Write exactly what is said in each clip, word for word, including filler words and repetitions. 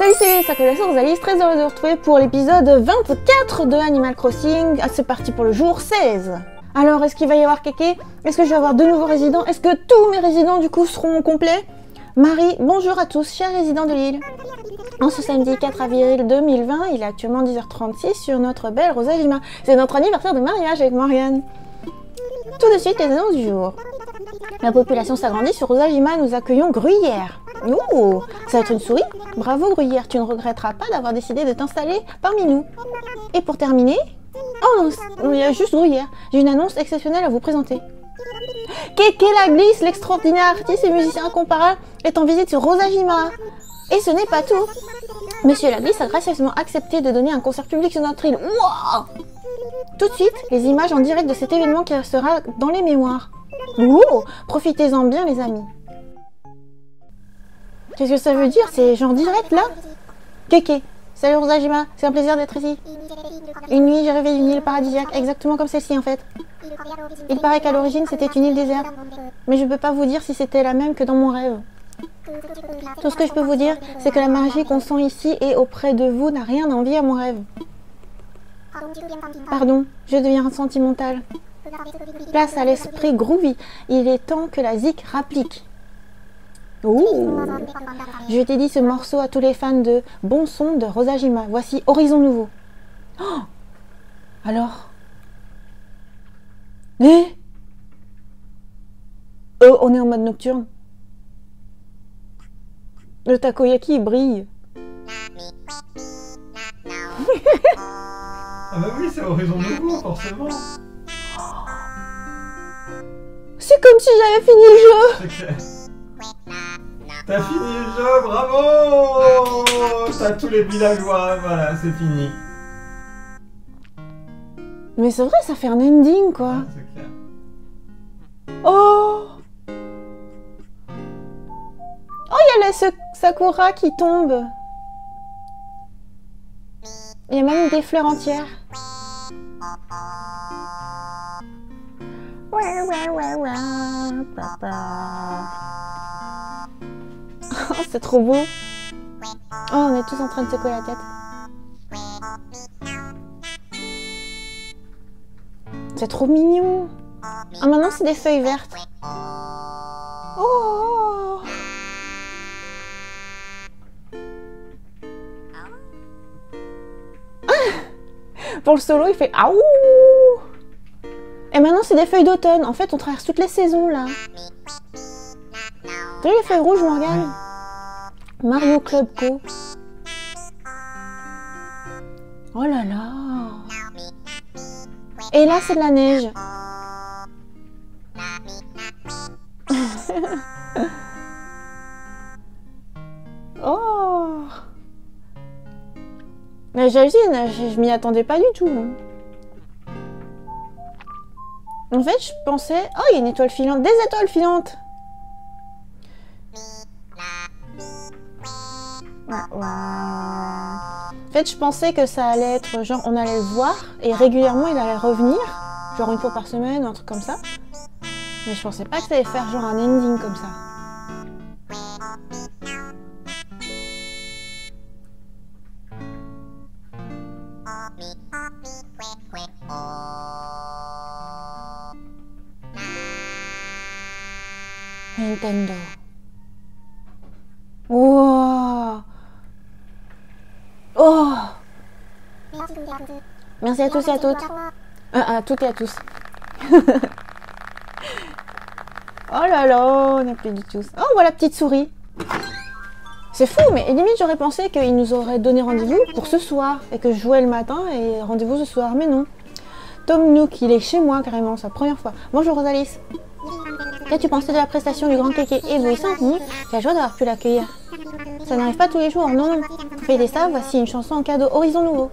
Salut, c'est Sakura, c'est Rosalys, très heureuse de vous retrouver pour l'épisode vingt-quatre de Animal Crossing. Ah, c'est parti pour le jour seize. Alors, est-ce qu'il va y avoir Kéké? Est-ce que je vais avoir de nouveaux résidents? Est-ce que tous mes résidents du coup seront complets? Marie, bonjour à tous, chers résidents de l'île. En ce samedi quatre avril deux mille vingt, il est actuellement dix heures trente-six sur notre belle Rosajima. C'est notre anniversaire de mariage avec Morgane. Tout de suite, les annonces du jour. La population s'agrandit sur Rosajima, nous accueillons Gruyère. Ouh, ça va être une souris? Bravo Gruyère, tu ne regretteras pas d'avoir décidé de t'installer parmi nous. Et pour terminer... Oh non, il y a juste Gruyère. J'ai une annonce exceptionnelle à vous présenter. Kéké Laglisse, l'extraordinaire artiste et musicien incomparable, est en visite sur Rosajima. Et ce n'est pas tout. Monsieur Laglisse a gracieusement accepté de donner un concert public sur notre île. Wow! Tout de suite, les images en direct de cet événement qui restera dans les mémoires. Wow! Profitez-en bien les amis. Qu'est-ce que ça veut dire? C'est genre direct là? Kéké, salut Rosajima, c'est un plaisir d'être ici. Une nuit, j'ai rêvé d'une île paradisiaque, exactement comme celle-ci en fait. Il paraît qu'à l'origine, c'était une île déserte. Mais je ne peux pas vous dire si c'était la même que dans mon rêve. Tout ce que je peux vous dire, c'est que la magie qu'on sent ici et auprès de vous n'a rien à envier à mon rêve. Pardon, je deviens sentimentale. Place à l'esprit groovy. Il est temps que la zik rapplique. Ouh. Je t'ai dit ce morceau à tous les fans de bon son de Rosajima. Voici Horizon Nouveau. Oh. Alors les... Euh, on est en mode nocturne. Le takoyaki brille. Ah bah oui, c'est Horizon Nouveau, forcément. C'est comme si j'avais fini le jeu. C'est clair. T'as fini le jeu, bravo. T'as tous les villageois, voilà, c'est fini. Mais c'est vrai, ça fait un ending, quoi. Ah, c'est clair. Oh! Oh, il y a la Sakura qui tombe. Il y a même des fleurs entières. Ouais, ouais, ouais, ouais, papa. Oh, c'est trop beau. Oh, on est tous en train de secouer la tête. C'est trop mignon. Ah, maintenant, c'est des feuilles vertes. Oh! Ah, pour le solo, il fait aouh! Et maintenant, c'est des feuilles d'automne. En fait, on traverse toutes les saisons, là. T'as vu les feuilles rouges, Morgane? Mario Club Co. Oh là là! Et là, c'est de la neige. Oh. Mais j'imagine, je, je m'y attendais pas du tout. En fait, je pensais... Oh, il y a une étoile filante. Des étoiles filantes. Wow. En fait, je pensais que ça allait être genre on allait le voir et régulièrement il allait revenir, genre une fois par semaine, un truc comme ça. Mais je pensais pas que ça allait faire genre un ending comme ça. Nintendo. Wow. Oh! Merci à tous et à toutes. Euh, à toutes et à tous. Oh là là, on n'est plus du tout. Oh, voilà la petite souris. C'est fou, mais limite, j'aurais pensé qu'ils nous auraient donné rendez-vous pour ce soir et que je jouais le matin et rendez-vous ce soir, mais non. Tom Nook, il est chez moi carrément, c'est la première fois. Bonjour Rosalys. Qu'as-tu pensé de la prestation du grand Kéké éblouissant, j'ai la joie d'avoir pu l'accueillir. Ça n'arrive pas tous les jours, non. Pour fêter ça, voici une chanson en cadeau Horizon Nouveau.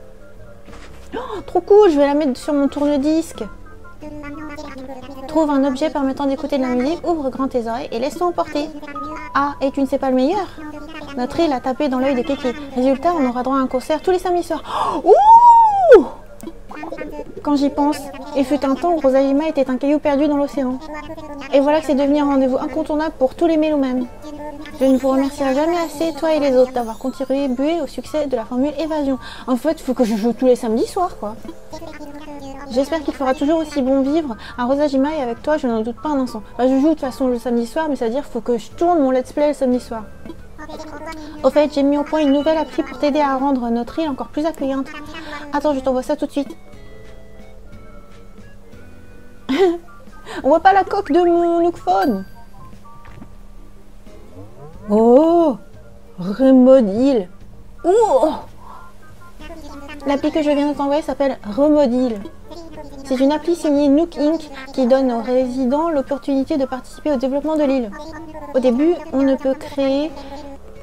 Oh, trop cool, je vais la mettre sur mon tourne-disque. Trouve un objet permettant d'écouter de la musique, ouvre grand tes oreilles et laisse-toi emporter. Ah, et tu ne sais pas le meilleur? Notre île a tapé dans l'œil de Kéké. Résultat, on aura droit à un concert tous les samedis soirs. Oh, ouh! quand j'y pense. Et fut un temps où Rosajima était un caillou perdu dans l'océan. Et voilà que c'est devenu un rendez-vous incontournable pour tous les mélomanes. Je ne vous remercierai jamais assez, toi et les autres, d'avoir contribué au succès de la formule évasion. En fait, il faut que je joue tous les samedis soirs, quoi. J'espère qu'il fera toujours aussi bon vivre à Rosajima et avec toi, je n'en doute pas un instant. Bah, je joue de toute façon le samedi soir, mais ça veut dire qu'il faut que je tourne mon let's play le samedi soir. Au fait, j'ai mis au point une nouvelle appli pour t'aider à rendre notre île encore plus accueillante. Attends, je t'envoie ça tout de suite. On voit pas la coque de mon Nookphone. Oh, Remod'île. Oh, l'appli que je viens de t'envoyer s'appelle Remod'île. C'est une appli signée Nook Inc qui donne aux résidents l'opportunité de participer au développement de l'île. Au début, on ne peut créer...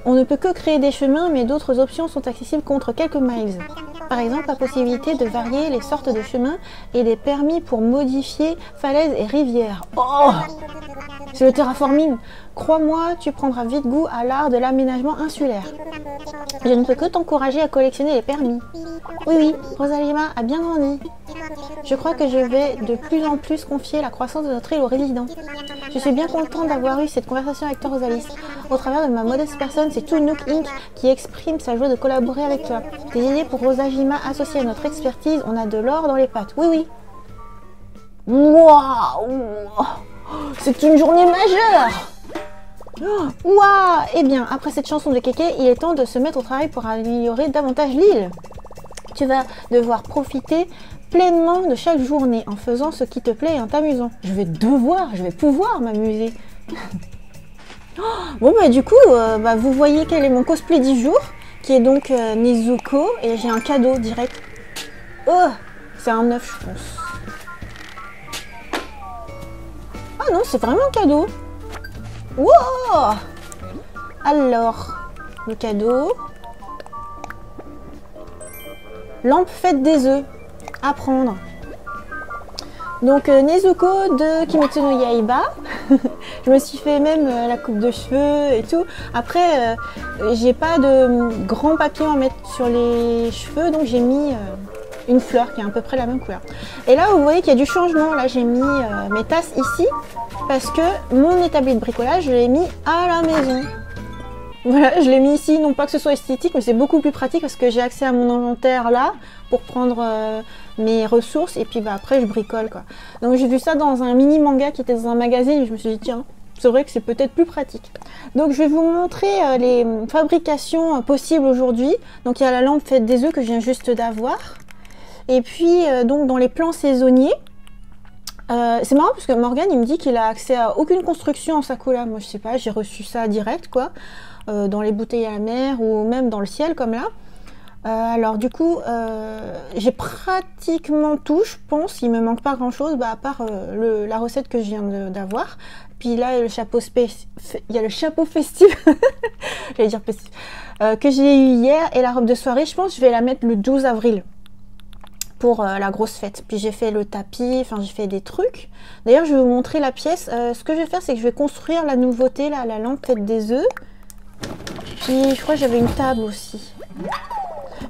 On ne peut que créer des chemins, mais d'autres options sont accessibles contre quelques miles. Par exemple, la possibilité de varier les sortes de chemins et des permis pour modifier falaises et rivières. Oh, c'est le terraforming. Crois-moi, tu prendras vite goût à l'art de l'aménagement insulaire. Je ne peux que t'encourager à collectionner les permis. Oui, oui, Rosalima a bien grandi. Je crois que je vais de plus en plus confier la croissance de notre île aux résidents. Je suis bien contente d'avoir eu cette conversation avec toi, Rosalys. Au travers de ma modeste personne, c'est tout Nook Inc qui exprime sa joie de collaborer avec toi. Tes idées pour Rosajima associées à notre expertise, on a de l'or dans les pattes. Oui, oui. Waouh, c'est une journée majeure. Ouah! Eh bien, après cette chanson de Kéké, il est temps de se mettre au travail pour améliorer davantage l'île. Tu vas devoir profiter pleinement de chaque journée en faisant ce qui te plaît et en t'amusant. Je vais devoir, je vais pouvoir m'amuser. Bon, bah du coup, euh, bah, vous voyez quel est mon cosplay du jour, qui est donc euh, Nezuko, et j'ai un cadeau direct. Oh! C'est un œuf, je pense. Ah non, c'est vraiment un cadeau. Wow! Alors, le cadeau. Lampe faite des œufs. À prendre. Donc, euh, Nezuko de Kimetsu no Yaiba. Je me suis fait même euh, la coupe de cheveux et tout. Après, euh, j'ai pas de grand papier à mettre sur les cheveux, donc j'ai mis euh, une fleur qui est à peu près la même couleur. Et là, vous voyez qu'il y a du changement. Là, j'ai mis euh, mes tasses ici. Parce que mon établi de bricolage, je l'ai mis à la maison. Voilà, je l'ai mis ici, non pas que ce soit esthétique, mais c'est beaucoup plus pratique parce que j'ai accès à mon inventaire là pour prendre euh, mes ressources et puis bah, après je bricole quoi. Donc j'ai vu ça dans un mini manga qui était dans un magazine et je me suis dit tiens, c'est vrai que c'est peut-être plus pratique. Donc je vais vous montrer euh, les fabrications euh, possibles aujourd'hui. Donc il y a la lampe faite des œufs que je viens juste d'avoir. Et puis euh, donc dans les plans saisonniers, Euh, c'est marrant parce que Morgane il me dit qu'il a accès à aucune construction en Sakura. Moi je sais pas, j'ai reçu ça direct quoi, euh, dans les bouteilles à la mer ou même dans le ciel comme là. Euh, alors du coup, euh, j'ai pratiquement tout je pense, il me manque pas grand chose bah, à part euh, le, la recette que je viens d'avoir. Puis là il y a le chapeau, il y a le chapeau festif, j'allais dire festif, euh, que j'ai eu hier et la robe de soirée je pense que je vais la mettre le douze avril. Pour euh, la grosse fête. Puis j'ai fait le tapis, enfin j'ai fait des trucs. D'ailleurs je vais vous montrer la pièce. Euh, ce que je vais faire c'est que je vais construire la nouveauté, là, la lampe faite des œufs. Puis je crois que j'avais une table aussi.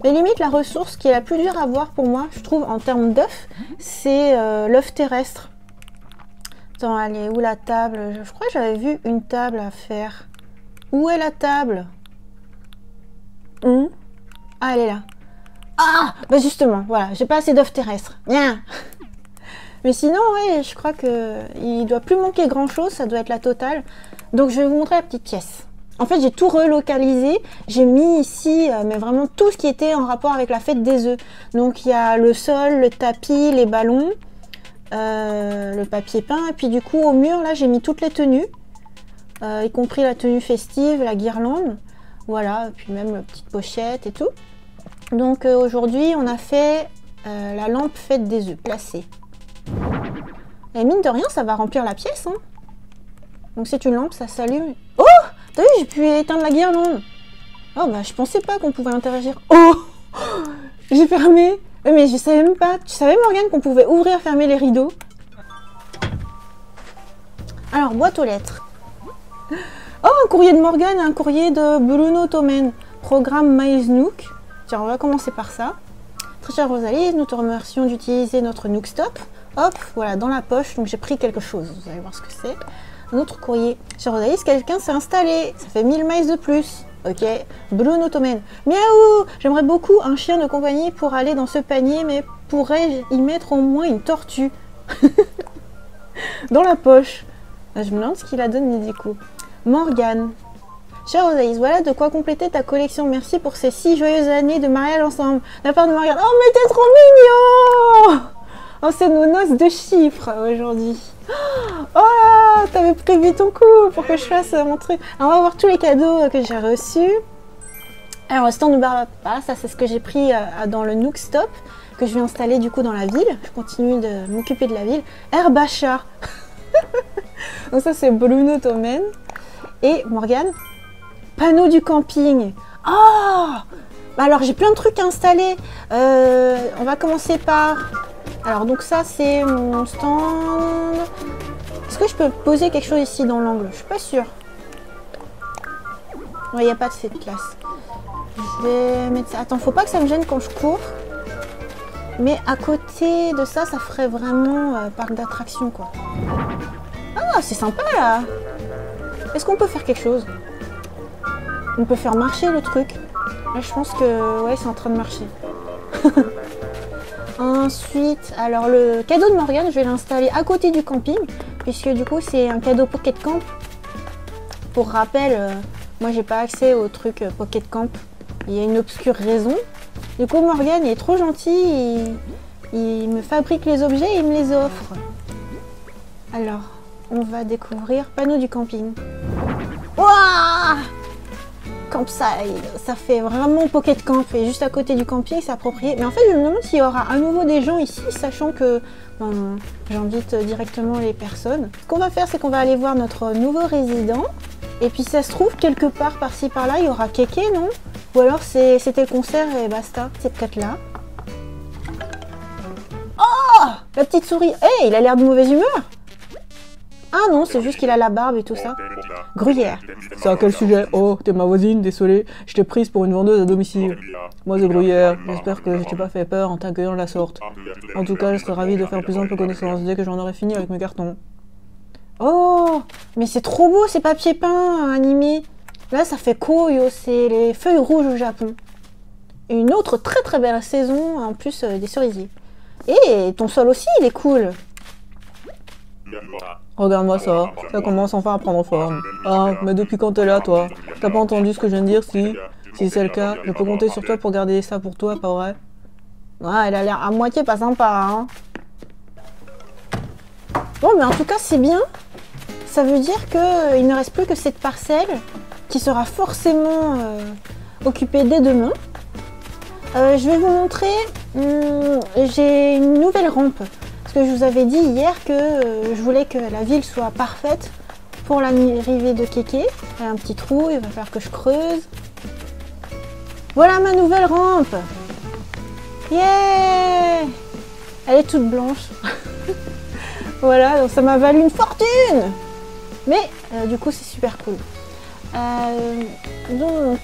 Mais limite la ressource qui est la plus dure à avoir pour moi, je trouve en termes d'œufs, c'est euh, l'œuf terrestre. Attends, elle est où la table? Je crois que j'avais vu une table à faire. Où est la table? Hum Ah elle est là. Ah, bah justement, voilà, j'ai pas assez d'œufs terrestres. Bien. Mais sinon, ouais, je crois que il doit plus manquer grand chose, ça doit être la totale. Donc je vais vous montrer la petite pièce. En fait, j'ai tout relocalisé, j'ai mis ici, euh, mais vraiment tout ce qui était en rapport avec la fête des œufs. Donc il y a le sol, le tapis, les ballons, euh, le papier peint, et puis du coup au mur, là, j'ai mis toutes les tenues, euh, y compris la tenue festive, la guirlande, voilà, puis même la petite pochette et tout. Donc euh, aujourd'hui, on a fait euh, la lampe faite des œufs placée. Et mine de rien, ça va remplir la pièce. Hein. Donc c'est une lampe, ça s'allume. Oh, t'as vu, j'ai pu éteindre la guirlande. Oh bah, je pensais pas qu'on pouvait interagir. Oh, j'ai fermé. Mais je savais même pas. Tu savais, Morgane, qu'on pouvait ouvrir, fermer les rideaux? Alors, boîte aux lettres. Oh, un courrier de Morgane, un courrier de Bruno Tomen. Programme Maïs Nook. Tiens, on va commencer par ça. Très chère Rosalys, nous te remercions d'utiliser notre Nook Stop. Hop, voilà, dans la poche, donc j'ai pris quelque chose. Vous allez voir ce que c'est. Un autre courrier. Chère Rosalys, quelqu'un s'est installé. Ça fait mille miles de plus. Ok. Bruno Tomen. Miaou! J'aimerais beaucoup un chien de compagnie pour aller dans ce panier, mais pourrais-je y mettre au moins une tortue? Dans la poche. Je me demande ce qu'il a donné du coup. Morgane. Chère Rosalys, voilà de quoi compléter ta collection. Merci pour ces six joyeuses années de mariage ensemble. La part de Morgane. Oh, mais t'es trop mignon! Oh, c'est nos noces de chiffres aujourd'hui. Oh là, t'avais prévu ton coup pour que je fasse mon truc. Alors, on va voir tous les cadeaux que j'ai reçus. Alors, le stand de Barbapapa, ça c'est ce que j'ai pris dans le Nook Stop, que je vais installer du coup dans la ville. Je continue de m'occuper de la ville. Herbacha. Donc ça c'est Bruno Tomen. Et Morgane. Panneau du camping. Oh, alors j'ai plein de trucs à installer. Euh, on va commencer par... Alors donc ça c'est mon stand. Est-ce que je peux poser quelque chose ici dans l'angle? Je suis pas sûre. Il ouais, n'y a pas de fée de classe. Je vais mettre ça. Attends, faut pas que ça me gêne quand je cours. Mais à côté de ça, ça ferait vraiment euh, parc d'attractions quoi. Ah, c'est sympa là. Est-ce qu'on peut faire quelque chose? On peut faire marcher le truc. Là, je pense que ouais, c'est en train de marcher. Ensuite, alors le cadeau de Morgane, je vais l'installer à côté du camping, puisque du coup c'est un cadeau Pocket Camp. Pour rappel, euh, moi j'ai pas accès au truc euh, Pocket Camp. Il y a une obscure raison. Du coup Morgane est trop gentil, il, il me fabrique les objets et il me les offre. Alors, on va découvrir panneau du camping. Wouah! Campside, ça fait vraiment Pocket Camp et juste à côté du camping c'est approprié. Mais en fait je me demande s'il y aura à nouveau des gens ici, sachant que ben, j'invite directement les personnes. Ce qu'on va faire, c'est qu'on va aller voir notre nouveau résident et puis ça se trouve quelque part par-ci par-là il y aura Kéké, non? Ou alors c'était le concert et basta. C'est peut-être là. Oh, la petite souris. Eh, hey, il a l'air de mauvaise humeur. Ah non, c'est juste qu'il a la barbe et tout ça. Gruyère. C'est à quel sujet? Oh, t'es ma voisine, désolé. Je t'ai prise pour une vendeuse à domicile. Moi, c'est Gruyère. J'espère que je t'ai pas fait peur en t'accueillant de la sorte. En tout cas, je serais ravie de faire plus ample connaissance dès que j'en aurai fini avec mes cartons. Oh, mais c'est trop beau ces papiers peints animés. Là, ça fait koyo, c'est les feuilles rouges au Japon. Une autre très très belle saison, en plus euh, des cerisiers. Et ton sol aussi, il est cool. Regarde-moi ça, ça commence enfin à prendre forme. Ah, mais depuis quand t'es là, toi? T'as pas entendu ce que je viens de dire, si? Si c'est le cas, je peux compter sur toi pour garder ça pour toi, pas vrai? Ouais, elle a l'air à moitié pas sympa, hein. Bon, mais en tout cas, c'est bien. Ça veut dire qu'il ne reste plus que cette parcelle qui sera forcément euh, occupée dès demain. Euh, je vais vous montrer, hum, j'ai une nouvelle rampe. Que je vous avais dit hier que euh, je voulais que la ville soit parfaite pour l'arrivée de Kéké. Il y a un petit trou, il va falloir que je creuse. Voilà ma nouvelle rampe. Yeah! Elle est toute blanche. Voilà, donc ça m'a valu une fortune. Mais euh, du coup c'est super cool. Euh, donc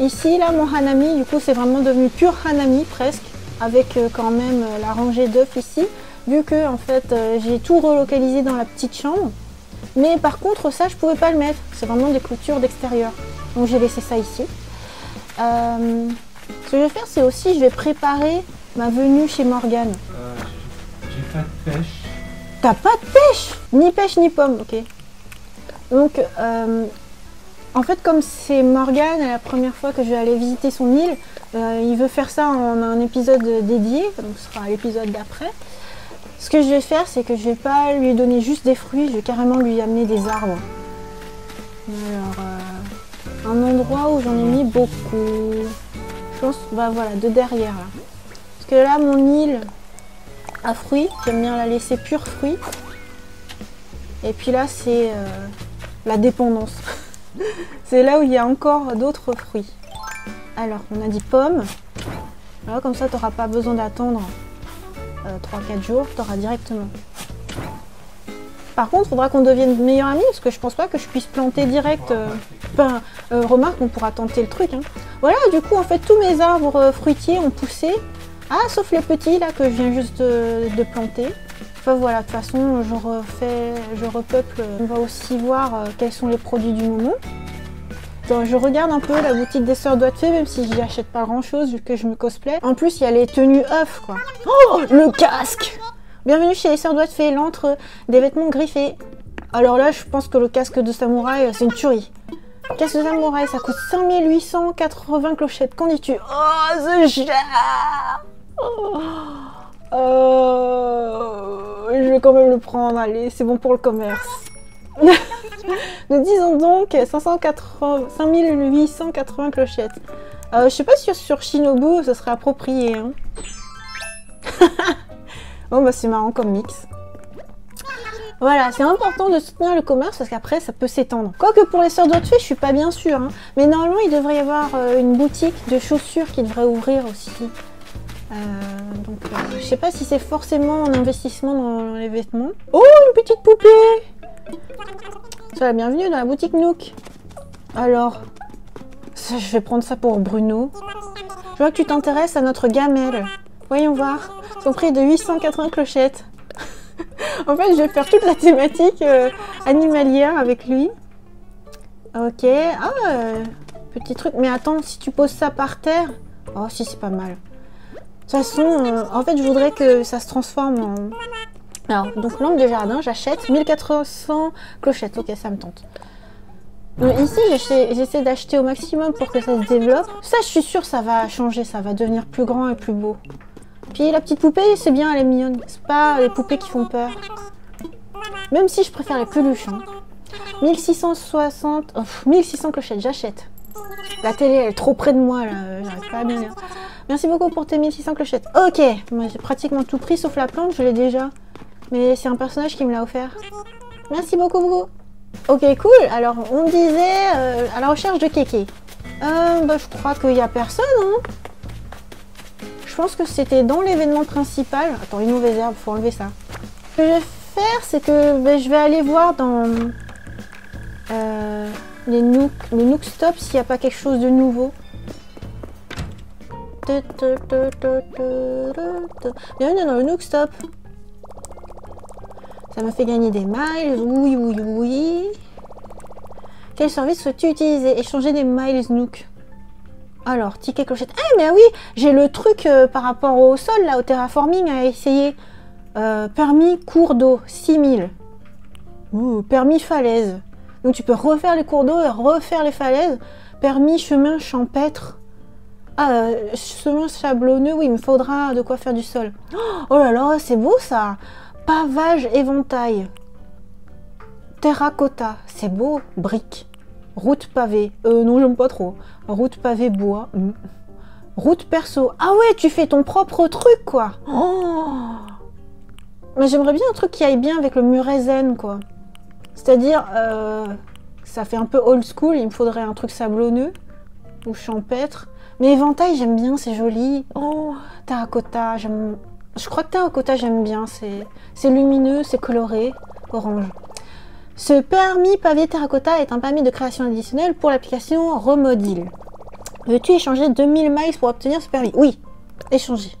ici là mon hanami, du coup c'est vraiment devenu pur hanami presque, avec euh, quand même euh, la rangée d'œufs ici. Vu que en fait euh, j'ai tout relocalisé dans la petite chambre, mais par contre ça je pouvais pas le mettre, c'est vraiment des clôtures d'extérieur, donc j'ai laissé ça ici. Euh, ce que je vais faire, c'est aussi je vais préparer ma venue chez Morgane. Euh, j'ai pas de pêche. T'as pas de pêche? Ni pêche ni pomme, ok. Donc euh, en fait comme c'est Morgane, la première fois que je vais aller visiter son île, euh, il veut faire ça en un épisode dédié, donc ce sera l'épisode d'après. Ce que je vais faire, c'est que je vais pas lui donner juste des fruits, je vais carrément lui amener des arbres. Alors, euh, un endroit où j'en ai mis beaucoup. Je pense, bah voilà, de derrière là. Parce que là, mon île à fruits, j'aime bien la laisser pure fruits. Et puis là, c'est euh, la dépendance. C'est là où il y a encore d'autres fruits. Alors, on a dit pommes. Alors, comme ça, tu n'auras pas besoin d'attendre trois quatre jours, t'auras directement. Par contre, il faudra qu'on devienne meilleurs amis, parce que je pense pas que je puisse planter direct. Euh... Enfin, euh, remarque, on pourra tenter le truc. Hein. Voilà, du coup, en fait, tous mes arbres fruitiers ont poussé. Ah, sauf les petits là que je viens juste de, de planter. Enfin voilà, de toute façon, je refais, je repeuple. On va aussi voir euh, quels sont les produits du moment. Donc, je regarde un peu la boutique des Sœurs Doigts de fées, même si j'y achète pas grand chose vu que je me cosplay. En plus, il y a les tenues œufs quoi. Oh, le casque! Bienvenue chez les Sœurs Doigts de fées, l'antre des vêtements griffés. Alors là, je pense que le casque de samouraï, c'est une tuerie. Casque de samouraï, ça coûte cinq mille huit cent quatre-vingts clochettes. Qu'en dis-tu? Oh, ce chat! Oh. Euh... Je vais quand même le prendre, allez, c'est bon pour le commerce. Nous disons donc cinq mille huit cent quatre-vingts clochettes. Euh, je sais pas si sur Shinobu ce serait approprié. Hein. Bon bah c'est marrant comme mix. Voilà, c'est important de soutenir le commerce parce qu'après ça peut s'étendre. Quoique pour les Sœurs Doigts de fées, je suis pas bien sûre. Hein. Mais normalement il devrait y avoir une boutique de chaussures qui devrait ouvrir aussi. Euh, donc euh, je sais pas si c'est forcément un investissement dans les vêtements. Oh, une petite poupée! Sois la bienvenue dans la boutique Nook. Alors, ça, je vais prendre ça pour Bruno. Je vois que tu t'intéresses à notre gamelle. Voyons voir. Son prix est de huit cent quatre-vingts clochettes. En fait, je vais faire toute la thématique euh, animalière avec lui. Ok. Ah, euh, petit truc. Mais attends, si tu poses ça par terre... Oh, si, c'est pas mal. De toute façon, euh, en fait, je voudrais que ça se transforme en... Alors, donc lampe de jardin, j'achète mille quatre cents clochettes. Ok, ça me tente. Donc, ici, j'essaie d'acheter au maximum pour que ça se développe. Ça, je suis sûre, ça va changer, ça va devenir plus grand et plus beau. Puis la petite poupée, c'est bien, elle est mignonne. C'est pas les poupées qui font peur. Même si je préfère les peluches. Hein. mille six cent soixante... Oh, mille six cents clochettes, j'achète. La télé, elle est trop près de moi, là. J'arrive pas à bien lire. Merci beaucoup pour tes mille six cents clochettes. Ok, moi j'ai pratiquement tout pris sauf la plante, je l'ai déjà. Mais c'est un personnage qui me l'a offert. Merci beaucoup, beaucoup. Ok, cool. Alors, on disait euh, à la recherche de Kéké. Euh, bah, je crois qu'il n'y a personne. Hein, je pense que c'était dans l'événement principal. Attends, une mauvaise herbe, faut enlever ça. Ce que je vais faire, c'est que bah, je vais aller voir dans euh, les Nook, le Nook Stop s'il n'y a pas quelque chose de nouveau. Bienvenue dans le Nook Stop. Ça me fait gagner des miles, oui, oui, oui. Quel service souhaites-tu utiliser? Échanger des miles Nook. Alors, ticket clochette. Ah, mais oui, j'ai le truc euh, par rapport au sol, là, au terraforming, à essayer. Euh, permis cours d'eau, six mille. Ouh, permis falaise. Donc, tu peux refaire les cours d'eau et refaire les falaises. Permis chemin champêtre. Ah, euh, chemin sablonneux, oui, il me faudra de quoi faire du sol. Oh là là, c'est beau, ça. Pavage éventail, terracotta, c'est beau, brique, route pavée, euh non j'aime pas trop, route pavée bois, mm. Route perso, ah ouais tu fais ton propre truc quoi, oh. Mais j'aimerais bien un truc qui aille bien avec le muret zen quoi, c'est-à-dire, euh, ça fait un peu old school, il me faudrait un truc sablonneux, ou champêtre, mais éventail j'aime bien, c'est joli, oh, terracotta, j'aime... Je crois que terracotta, j'aime bien, c'est lumineux, c'est coloré, orange. Ce permis pavé terracotta est un permis de création additionnelle pour l'application Remod'île. Veux-tu échanger deux mille miles pour obtenir ce permis? Oui, échanger.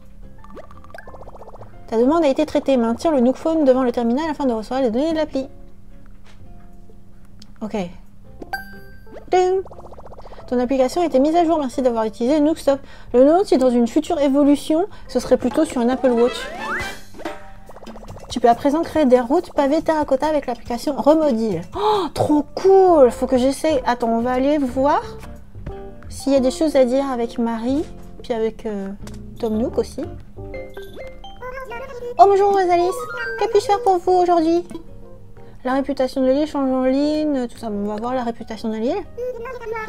Ta demande a été traitée. Maintire le Nookphone devant le terminal afin de recevoir les données de l'appli. Ok. Ding. Ton application a été mise à jour, merci d'avoir utilisé Nook Stop. Le nôtre, si dans une future évolution, ce serait plutôt sur un Apple Watch. Tu peux à présent créer des routes pavées terracotta avec l'application Remod'île. Oh, trop cool! Faut que j'essaye. Attends, on va aller voir s'il y a des choses à dire avec Marie, puis avec euh, Tom Nook aussi. Oh, bonjour Rosalys! Que puis-je faire pour vous aujourd'hui? La réputation de l'île change en ligne, tout ça. On va voir la réputation de l'île.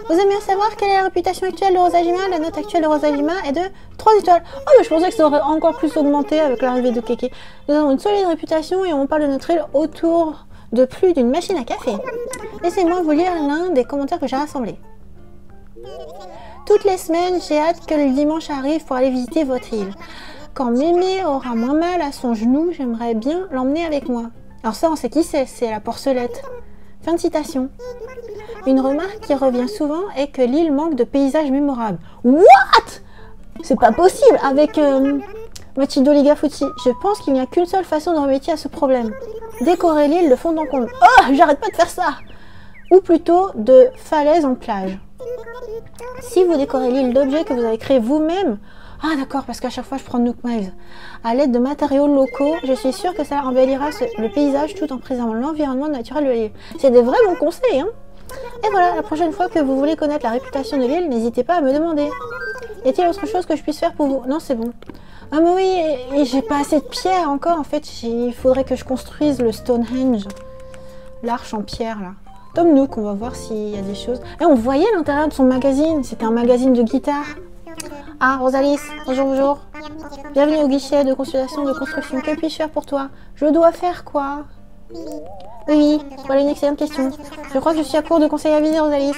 Vous aimeriez savoir quelle est la réputation actuelle de Rosajima? La note actuelle de Rosajima est de trois étoiles. Oh, mais je pensais que ça aurait encore plus augmenté avec l'arrivée de Kéké. Nous avons une solide réputation et on parle de notre île autour de plus d'une machine à café. Laissez-moi vous lire l'un des commentaires que j'ai rassemblés. Toutes les semaines, j'ai hâte que le dimanche arrive pour aller visiter votre île. Quand Mémé aura moins mal à son genou, j'aimerais bien l'emmener avec moi. Alors ça, on sait qui c'est, c'est la porcelette. Fin de citation. Une remarque qui revient souvent est que l'île manque de paysages mémorables. What? C'est pas possible avec euh, Mathilde Oligafuti. Je pense qu'il n'y a qu'une seule façon d'en remédier à ce problème. Décorer l'île de fond en comble. Oh, j'arrête pas de faire ça. Ou plutôt de falaise en plage. Si vous décorez l'île d'objets que vous avez créés vous-même... Ah d'accord, parce qu'à chaque fois je prends Nook Miles. À l'aide de matériaux locaux, je suis sûre que ça embellira ce, le paysage tout en préservant l'environnement naturel de l'île. C'est des vrais bons conseils, hein. Et voilà, la prochaine fois que vous voulez connaître la réputation de l'île, n'hésitez pas à me demander. Y a-t-il autre chose que je puisse faire pour vous? Non, c'est bon. Ah mais oui, et, et j'ai pas assez de pierres encore en fait. Il faudrait que je construise le Stonehenge. L'arche en pierre là. Tom Nook, on va voir s'il y a des choses. Et on voyait l'intérieur de son magazine. C'était un magazine de guitare. Ah, Rosalys, bonjour, bonjour. Bienvenue au guichet de consultation de construction. Que puis-je faire pour toi? Je dois faire quoi? Oui, voilà une excellente question. Je crois que je suis à court de conseils à viser, Rosalys.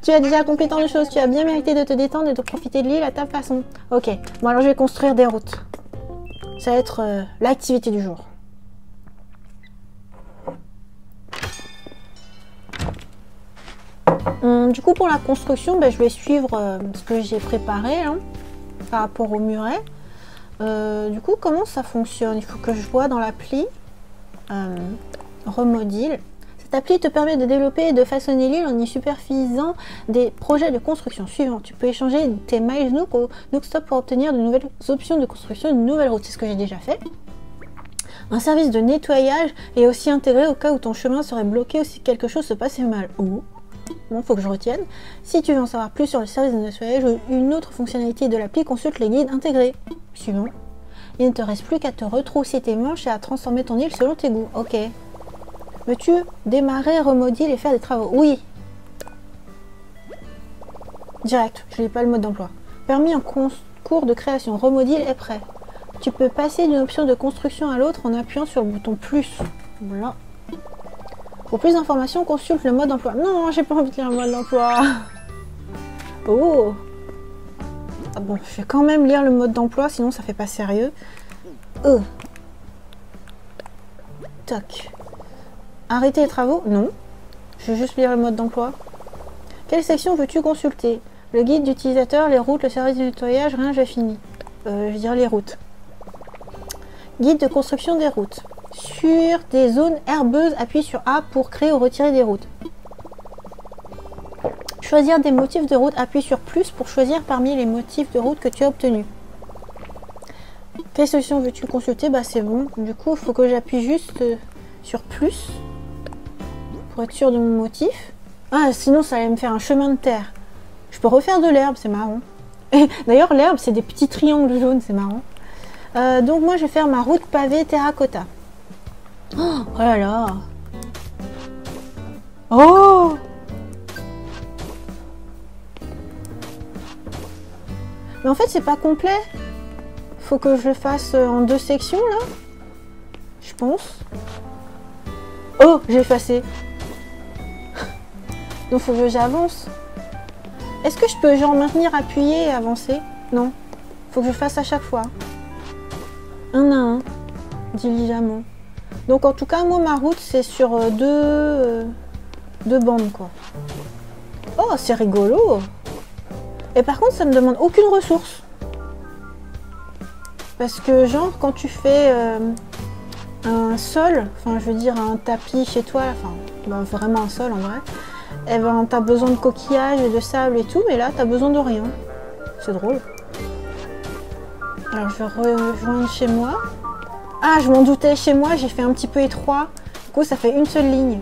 Tu as déjà accompli tant de choses. Tu as bien mérité de te détendre et de profiter de l'île à ta façon. Ok, bon alors je vais construire des routes. Ça va être euh, l'activité du jour. Hum, du coup pour la construction, ben, je vais suivre euh, ce que j'ai préparé hein, par rapport au muret. Euh, du coup comment ça fonctionne? Il faut que je vois dans l'appli euh, Remod'île. Cette appli te permet de développer et de façonner l'île en y supervisant des projets de construction suivants. Tu peux échanger tes miles Nook au Nook Stop pour obtenir de nouvelles options de construction, de nouvelles routes. C'est ce que j'ai déjà fait. Un service de nettoyage est aussi intégré au cas où ton chemin serait bloqué ou si quelque chose se passait mal. Oh. Bon, faut que je retienne. Si tu veux en savoir plus sur le service de nettoyage ou une autre fonctionnalité de l'appli, consulte les guides intégrés. Suivant. Il ne te reste plus qu'à te retrousser tes manches et à transformer ton île selon tes goûts. Ok. Veux-tu démarrer, Remod'île et faire des travaux? Oui. Direct. Je n'ai pas le mode d'emploi. Permis en concours de création. Remod'île est prêt. Tu peux passer d'une option de construction à l'autre en appuyant sur le bouton plus. Voilà. Pour plus d'informations, consulte le mode d'emploi. Non, j'ai pas envie de lire le mode d'emploi. Oh. Ah bon, je vais quand même lire le mode d'emploi, sinon ça fait pas sérieux. Oh. Toc. Arrêter les travaux? Non. Je vais juste lire le mode d'emploi. Quelle section veux-tu consulter? Le guide d'utilisateur, les routes, le service de nettoyage, rien, j'ai fini. Euh, je vais dire les routes. Guide de construction des routes. Sur des zones herbeuses, appuie sur A pour créer ou retirer des routes. Choisir des motifs de route, appuie sur plus pour choisir parmi les motifs de route que tu as obtenus. Quelle solution veux-tu consulter? Bah c'est bon, du coup il faut que j'appuie juste sur plus pour être sûr de mon motif. Ah sinon ça allait me faire un chemin de terre. Je peux refaire de l'herbe, c'est marrant. D'ailleurs l'herbe c'est des petits triangles jaunes, c'est marrant. Euh, donc moi je vais faire ma route pavée terracotta. Oh, oh là là. Oh. Mais en fait c'est pas complet. Faut que je le fasse en deux sections là. Je pense. Oh, j'ai effacé. Donc faut que j'avance. Est-ce que je peux genre maintenir, appuyer et avancer? Non. Faut que je fasse à chaque fois. Un à un. Diligemment. Donc en tout cas, moi, ma route, c'est sur deux, euh, deux bandes, quoi. Oh, c'est rigolo. Et par contre, ça ne me demande aucune ressource. Parce que, genre, quand tu fais euh, un sol, enfin, je veux dire, un tapis chez toi, enfin, ben, vraiment un sol, en vrai, et ben, t'as besoin de coquillages et de sable et tout, mais là, t'as besoin de rien. C'est drôle. Alors, je vais rejoindre chez moi. Ah, je m'en doutais, chez moi, j'ai fait un petit peu étroit. Du coup, ça fait une seule ligne.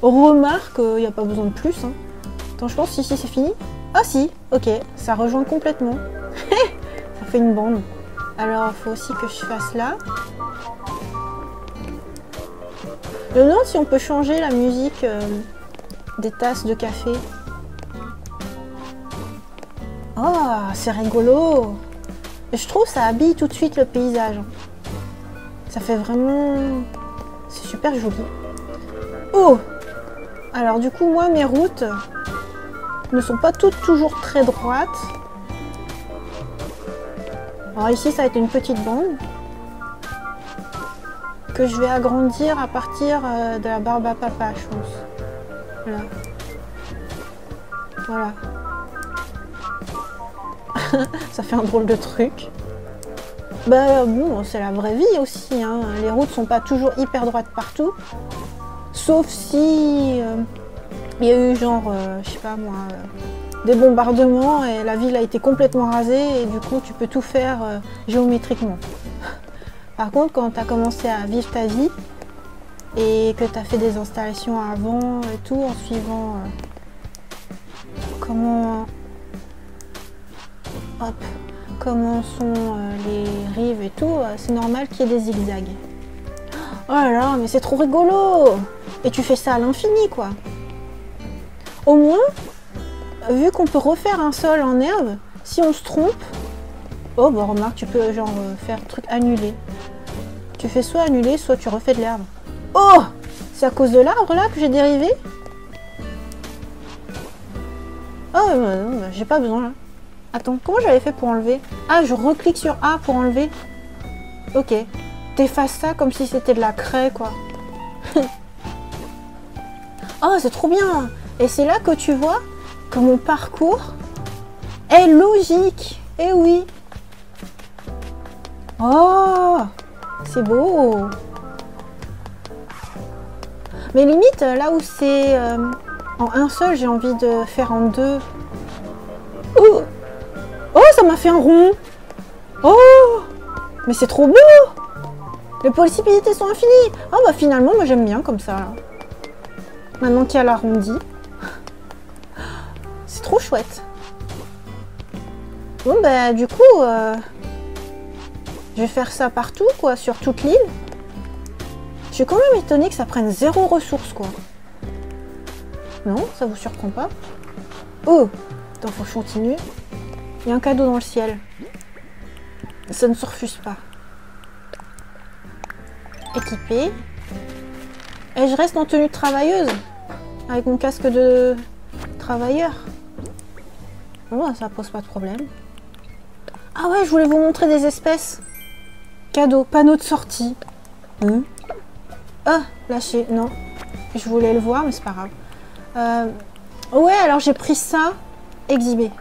Remarque, il euh, n'y a pas besoin de plus. Hein. Attends, je pense si, si, c'est fini. Ah si, ok, ça rejoint complètement. Ça fait une bande. Alors, il faut aussi que je fasse là. Je me demande si on peut changer la musique euh, des tasses de café. Oh, c'est rigolo. Je trouve ça habille tout de suite le paysage. Ça fait vraiment... C'est super joli. Oh! Alors du coup, moi, mes routes ne sont pas toutes toujours très droites. Alors ici, ça va être une petite bande que je vais agrandir à partir de la barbe à papa, je pense. Voilà. Voilà. ça fait un drôle de truc. Bah bon, c'est la vraie vie aussi, hein. Les routes sont pas toujours hyper droites partout, sauf si euh, il y a eu genre, euh, je sais pas moi, euh, des bombardements et la ville a été complètement rasée et du coup tu peux tout faire euh, géométriquement. Par contre, quand tu as commencé à vivre ta vie et que tu as fait des installations avant et tout, en suivant euh, comment, hop, comment sont euh, les rives et tout, euh, c'est normal qu'il y ait des zigzags. Oh là là, mais c'est trop rigolo! Et tu fais ça à l'infini, quoi. Au moins, vu qu'on peut refaire un sol en herbe, si on se trompe, oh bah remarque, tu peux genre euh, faire un truc annulé. Tu fais soit annulé, soit tu refais de l'herbe. Oh! C'est à cause de l'arbre là que j'ai dérivé? Oh bah non, bah, j'ai pas besoin là. Attends, comment j'avais fait pour enlever? Ah, je reclique sur A pour enlever. Ok. T'effaces ça comme si c'était de la craie, quoi. Oh, c'est trop bien! Et c'est là que tu vois que mon parcours est logique. Eh oui! Oh! C'est beau! Mais limite, là où c'est euh, en un seul, j'ai envie de faire en deux. Ouh! Oh, ça m'a fait un rond. Oh, mais c'est trop beau. Les possibilités sont infinies. Ah bah finalement, moi j'aime bien comme ça. Là. Maintenant qu'il y a l'arrondi. C'est trop chouette. Bon bah du coup, euh, je vais faire ça partout, quoi, sur toute l'île. Je suis quand même étonnée que ça prenne zéro ressource, quoi. Non, ça vous surprend pas? Oh, attends, faut que je continue. Il y a un cadeau dans le ciel. Ça ne se refuse pas. Équipée. Et je reste en tenue de travailleuse. Avec mon casque de travailleur. Bon, ça pose pas de problème. Ah ouais, je voulais vous montrer des espèces. Cadeau, panneau de sortie. Hum. Ah, lâché, non. Je voulais le voir, mais c'est pas grave. Euh... Ouais, alors j'ai pris ça. Exhibé.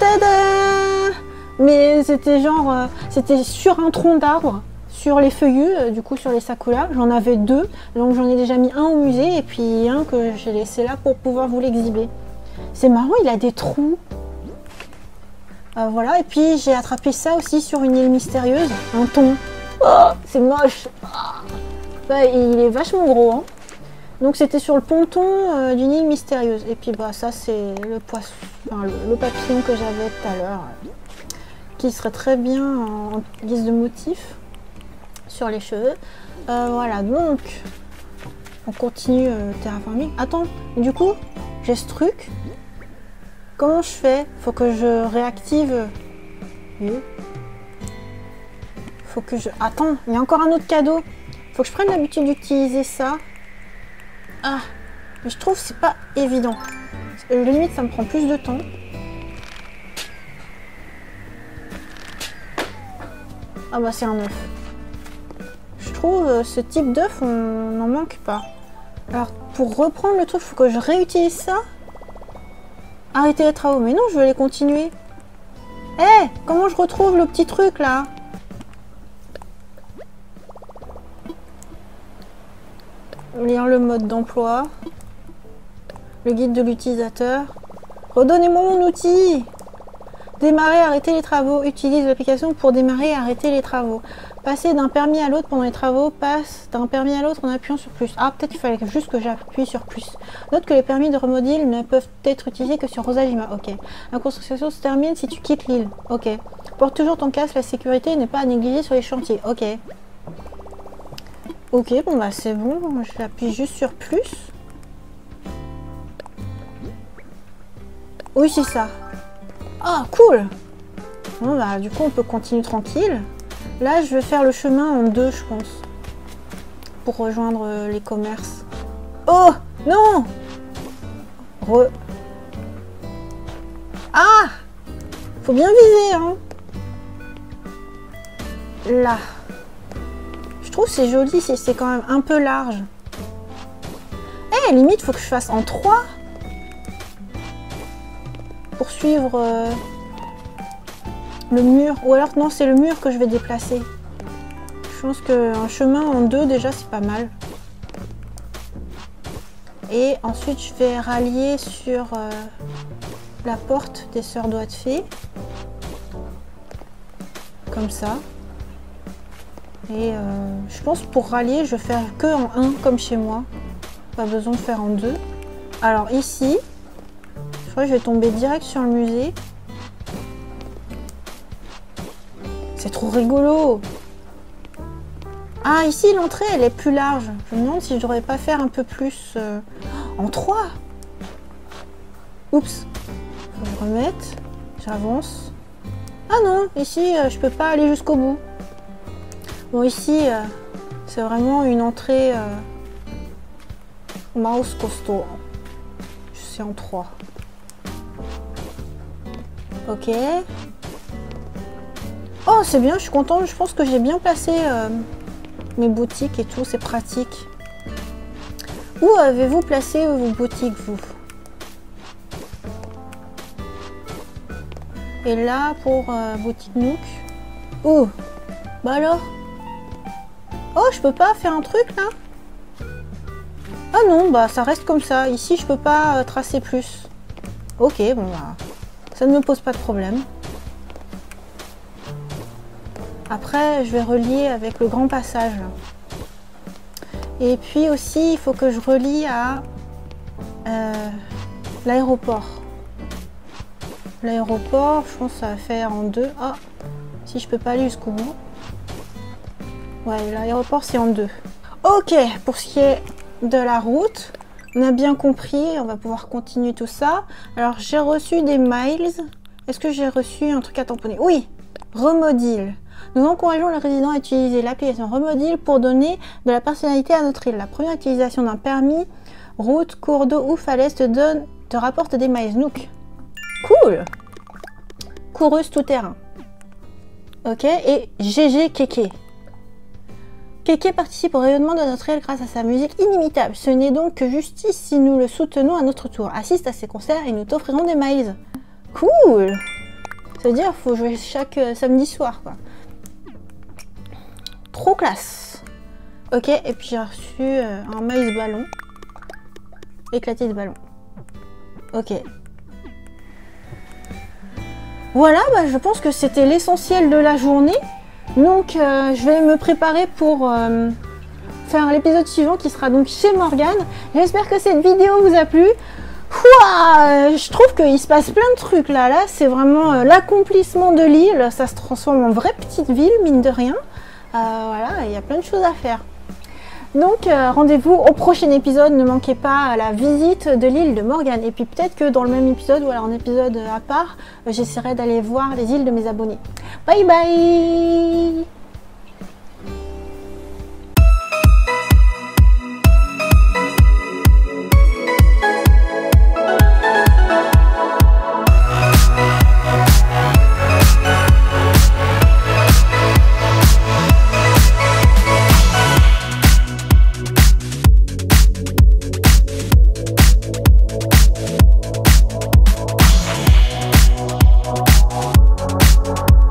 Tada! Mais c'était genre, euh, c'était sur un tronc d'arbre, sur les feuillus, euh, du coup sur les sakura. J'en avais deux, donc j'en ai déjà mis un au musée et puis un que j'ai laissé là pour pouvoir vous l'exhiber. C'est marrant, il a des trous. Euh, voilà, et puis j'ai attrapé ça aussi sur une île mystérieuse, un thon. Oh, c'est moche. Bah, il est vachement gros, hein. Donc c'était sur le ponton euh, d'une île mystérieuse. Et puis bah ça c'est le poisson, enfin, le, le papillon que j'avais tout à l'heure, euh, qui serait très bien en, en guise de motif sur les cheveux. Euh, voilà, donc on continue euh, terraforming. Attends, du coup j'ai ce truc. Comment je fais? Faut que je réactive. Faut que je. Attends, il y a encore un autre cadeau. Faut que je prenne l'habitude d'utiliser ça. Ah, mais je trouve que c'est pas évident. Limite, ça me prend plus de temps. Ah bah c'est un œuf. Je trouve euh, ce type d'œuf, on n'en manque pas. Alors pour reprendre le truc, faut que je réutilise ça. Arrêter les travaux. Mais non, je vais les continuer. Eh, hey, comment je retrouve le petit truc là? Lire le mode d'emploi, le guide de l'utilisateur. Redonnez-moi mon outil. Démarrer, arrêter les travaux. Utilise l'application pour démarrer et arrêter les travaux. Passer d'un permis à l'autre pendant les travaux. Passe d'un permis à l'autre en appuyant sur plus. Ah, peut-être qu'il fallait juste que j'appuie sur plus. Note que les permis de Remod'île ne peuvent être utilisés que sur Rosajima. Ok. La construction se termine si tu quittes l'île. Ok. Porte toujours ton casque. La sécurité n'est pas à négliger sur les chantiers. Ok. Ok, bon bah c'est bon, j'appuie juste sur plus. Oui, c'est ça. Ah, cool. Bon bah du coup on peut continuer tranquille. Là je vais faire le chemin en deux je pense. Pour rejoindre les commerces. Oh non. Re... Ah. Faut bien viser hein. Là. Je trouve c'est joli, c'est quand même un peu large. Eh, hey, limite, faut que je fasse en trois pour suivre euh, le mur. Ou alors non, c'est le mur que je vais déplacer. Je pense qu'un chemin en deux déjà c'est pas mal. Et ensuite je vais rallier sur euh, la porte des Sœurs Doigts de fées. Comme ça. Et euh, je pense pour rallier je vais faire que en un comme chez moi. Pas besoin de faire en deux. Alors ici, je crois que je vais tomber direct sur le musée. C'est trop rigolo! Ah, ici, l'entrée, elle est plus large. Je me demande si je ne devrais pas faire un peu plus euh, en trois. Oups. Faut que je remette. J'avance. Ah non, ici, euh, je peux pas aller jusqu'au bout. Bon, ici, euh, c'est vraiment une entrée... Euh, mouse costaud. C'est en trois. Ok. Oh, c'est bien, je suis contente. Je pense que j'ai bien placé... Euh, mes boutiques et tout, c'est pratique. Où avez-vous placé vos boutiques, vous? Et là, pour euh, boutique Nook. Oh, bah alors. Oh, je peux pas faire un truc, là? Ah non, bah ça reste comme ça. Ici, je peux pas euh, tracer plus. Ok, bon, bah, ça ne me pose pas de problème. Après, je vais relier avec le grand passage. Et puis aussi, il faut que je relie à euh, l'aéroport. L'aéroport, je pense que ça va faire en deux. Ah, si je peux pas aller jusqu'au bout. Ouais, l'aéroport, c'est en deux. Ok, pour ce qui est de la route, on a bien compris. On va pouvoir continuer tout ça. Alors, j'ai reçu des miles. Est-ce que j'ai reçu un truc à tamponner? Oui, Remod'île. Nous encourageons les résidents à utiliser l'application Remod'île pour donner de la personnalité à notre île. La première utilisation d'un permis, route, cours d'eau ou falaise te, donne, te rapporte des miles Nook. Cool. Coureuse tout terrain. Ok, et G G Kéké. Kéké participe au rayonnement de notre île grâce à sa musique inimitable. Ce n'est donc que justice si nous le soutenons à notre tour. Assiste à ses concerts et nous t'offrirons des miles. Cool. Ça veut dire qu'il faut jouer chaque euh, samedi soir, quoi. Trop classe. Ok, et puis j'ai reçu euh, un maïs ballon. Éclaté de ballon. Ok. Voilà, bah, je pense que c'était l'essentiel de la journée. Donc euh, je vais me préparer pour euh, faire l'épisode suivant qui sera donc chez Morgane. J'espère que cette vidéo vous a plu. Ouah, je trouve qu'il se passe plein de trucs là. Là, c'est vraiment euh, l'accomplissement de l'île. Ça se transforme en vraie petite ville, mine de rien. Euh, voilà, il y a plein de choses à faire. Donc euh, rendez-vous au prochain épisode. Ne manquez pas la visite de l'île de Morgane. Et puis peut-être que dans le même épisode ou alors un épisode à part, j'essaierai d'aller voir les îles de mes abonnés. Bye bye.